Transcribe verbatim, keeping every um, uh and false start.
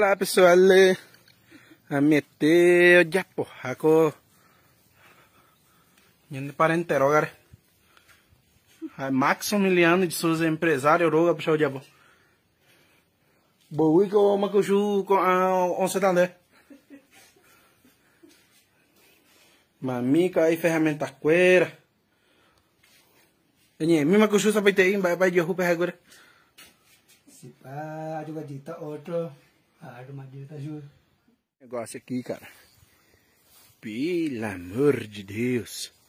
lá, pessoal. A meter de aporraco. Indo para interrogar. Marcos Emiliano de Souza, empresário, roga para o diabo. Boa, que o Macuju com a onça tanda. Mamica aí, ferramenta coeira. Enhe, me Macuju sabe ter indo, vai vai de roupa agora. Se pá, joga dita outro, ardo mais dita ju. Negócio aqui, cara. Pelo amor de Deus.